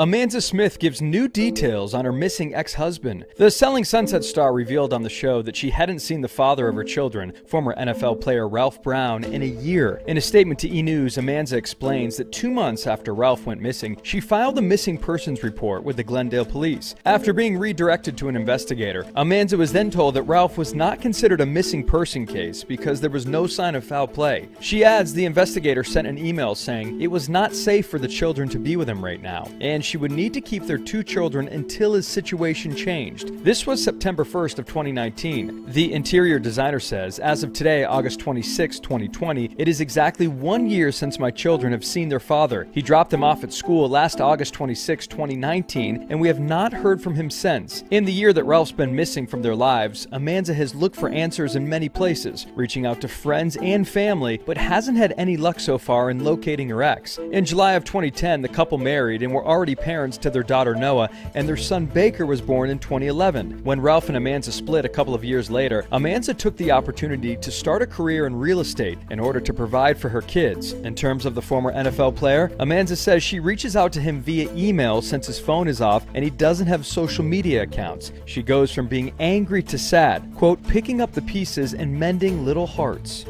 Amanza Smith gives new details on her missing ex-husband. The Selling Sunset star revealed on the show that she hadn't seen the father of her children, former NFL player Ralph Brown, in a year. In a statement to E! News, Amanza explains that 2 months after Ralph went missing, she filed a missing persons report with the Glendale police. After being redirected to an investigator, Amanza was then told that Ralph was not considered a missing person case because there was no sign of foul play. She adds the investigator sent an email saying it was not safe for the children to be with him right now, and she would need to keep their 2 children until his situation changed. This was September 1st of 2019. The interior designer says, as of today, August 26, 2020, it is exactly 1 year since my children have seen their father. He dropped them off at school last August 26, 2019, and we have not heard from him since. In the year that Ralph's been missing from their lives, Amanza has looked for answers in many places, reaching out to friends and family, but hasn't had any luck so far in locating her ex. In July of 2010, the couple married and were already parents to their daughter Noah, and their son Baker was born in 2011. When Ralph and Amanza split a couple of years later, Amanza took the opportunity to start a career in real estate in order to provide for her kids. In terms of the former NFL player, Amanza says she reaches out to him via email since his phone is off and he doesn't have social media accounts. She goes from being angry to sad, quote, picking up the pieces and mending little hearts.